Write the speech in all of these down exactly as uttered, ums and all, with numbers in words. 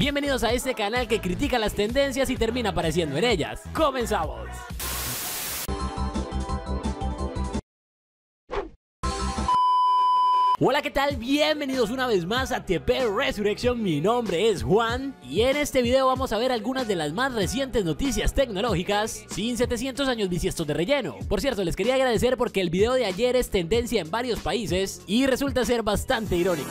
Bienvenidos a este canal que critica las tendencias y termina apareciendo en ellas. ¡Comenzamos! Hola, ¿qué tal? Bienvenidos una vez más a T P Resurrection, mi nombre es Juan y en este video vamos a ver algunas de las más recientes noticias tecnológicas sin setecientos años bisiestos de relleno. Por cierto, les quería agradecer porque el video de ayer es tendencia en varios países y resulta ser bastante irónico.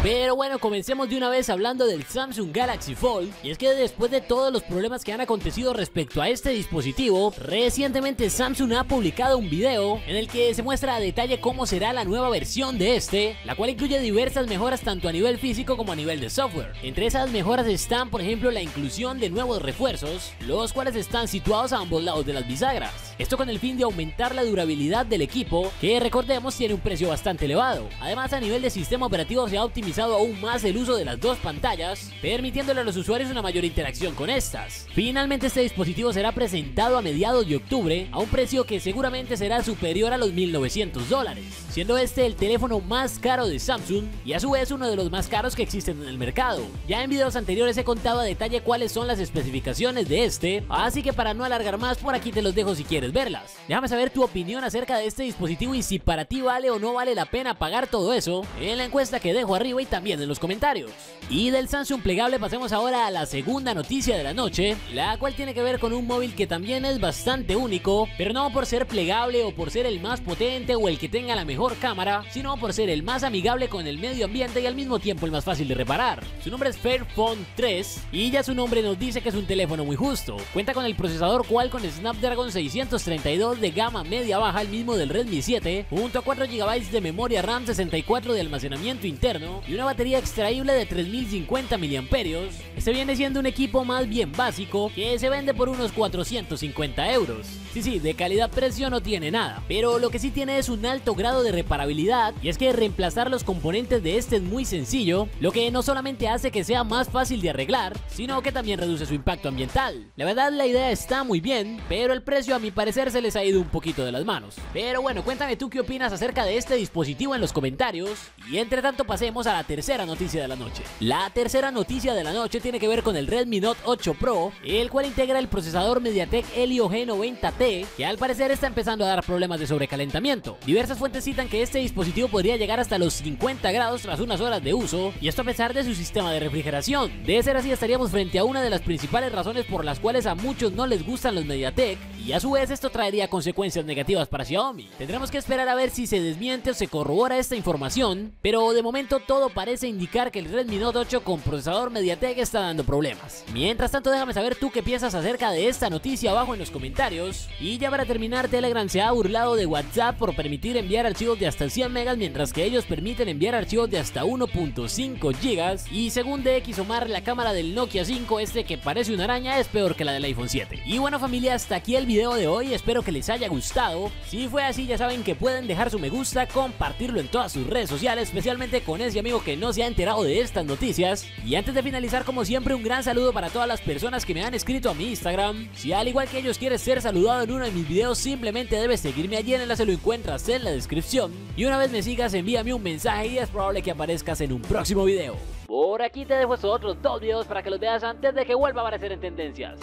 Pero bueno, comencemos de una vez hablando del Samsung Galaxy Fold. Y es que después de todos los problemas que han acontecido respecto a este dispositivo, recientemente Samsung ha publicado un video en el que se muestra a detalle cómo será la nueva versión de este, la cual incluye diversas mejoras tanto a nivel físico como a nivel de software. Entre esas mejoras están, por ejemplo, la inclusión de nuevos refuerzos, los cuales están situados a ambos lados de las bisagras. Esto con el fin de aumentar la durabilidad del equipo, que recordemos tiene un precio bastante elevado. Además, a nivel de sistema operativo se ha optimizado aún más el uso de las dos pantallas, permitiéndole a los usuarios una mayor interacción con estas. Finalmente, este dispositivo será presentado a mediados de octubre a un precio que seguramente será superior a los mil novecientos dólares, siendo este el teléfono más caro de Samsung y a su vez uno de los más caros que existen en el mercado. Ya en videos anteriores he contado a detalle cuáles son las especificaciones de este, así que para no alargar más, por aquí te los dejo si quieres verlas. Déjame saber tu opinión acerca de este dispositivo y si para ti vale o no vale la pena pagar todo eso en la encuesta que dejo arriba y también en los comentarios. Y del Samsung plegable pasemos ahora a la segunda noticia de la noche, la cual tiene que ver con un móvil que también es bastante único, pero no por ser plegable o por ser el más potente o el que tenga la mejor cámara, sino por ser el más amigable con el medio ambiente y al mismo tiempo el más fácil de reparar. Su nombre es Fairphone tres y ya su nombre nos dice que es un teléfono muy justo. Cuenta con el procesador Qualcomm Snapdragon seiscientos treinta y dos de gama media baja, el mismo del Redmi siete, junto a cuatro gigabytes de memoria RAM, sesenta y cuatro de almacenamiento interno y una batería extraíble de tres mil cincuenta miliamperios hora. Este viene siendo un equipo más bien básico que se vende por unos cuatrocientos cincuenta euros. Sí, sí, de calidad-precio no tiene nada, pero lo que sí tiene es un alto grado de reparabilidad, y es que reemplazar los componentes de este es muy sencillo, lo que no solamente hace que sea más fácil de arreglar, sino que también reduce su impacto ambiental. La verdad, la idea está muy bien, pero el precio a mi parecer se les ha ido un poquito de las manos. Pero bueno, cuéntame tú qué opinas acerca de este dispositivo en los comentarios, y entre tanto pasemos a la tercera noticia de la noche. La tercera noticia de la noche tiene que ver con el Redmi Note ocho Pro, el cual integra el procesador MediaTek Helio G noventa T, que al parecer está empezando a dar problemas de sobrecalentamiento. Diversas fuentes citan que este dispositivo podría llegar hasta los cincuenta grados tras unas horas de uso, y esto a pesar de su sistema de refrigeración. De ser así, estaríamos frente a una de las principales razones por las cuales a muchos no les gustan los MediaTek, y a su vez esto traería consecuencias negativas para Xiaomi. Tendremos que esperar a ver si se desmiente o se corrobora esta información, pero de momento todo parece indicar que el Redmi Note ocho con procesador MediaTek está dando problemas. Mientras tanto, déjame saber tú qué piensas acerca de esta noticia abajo en los comentarios. Y ya para terminar, Telegram se ha burlado de WhatsApp por permitir enviar archivos de hasta cien megas, mientras que ellos permiten enviar archivos de hasta uno punto cinco gigas. Y según D X O M A R K, la cámara del Nokia cinco, este que parece una araña, es peor que la del iPhone siete. Y bueno, familia, hasta aquí el video de hoy, espero que les haya gustado. Si fue así, ya saben que pueden dejar su me gusta, compartirlo en todas sus redes sociales, especialmente con ese amigo que no se ha enterado de estas noticias. Y antes de finalizar, como siempre, un gran saludo para todas las personas que me han escrito a mi Instagram. Si al igual que ellos quieres ser saludado en uno de mis videos, simplemente debes seguirme allí, en el enlace lo encuentras en la descripción. Y una vez me sigas, envíame un mensaje y es probable que aparezcas en un próximo video. Por aquí te dejo estos otros dos videos para que los veas antes de que vuelva a aparecer en tendencias.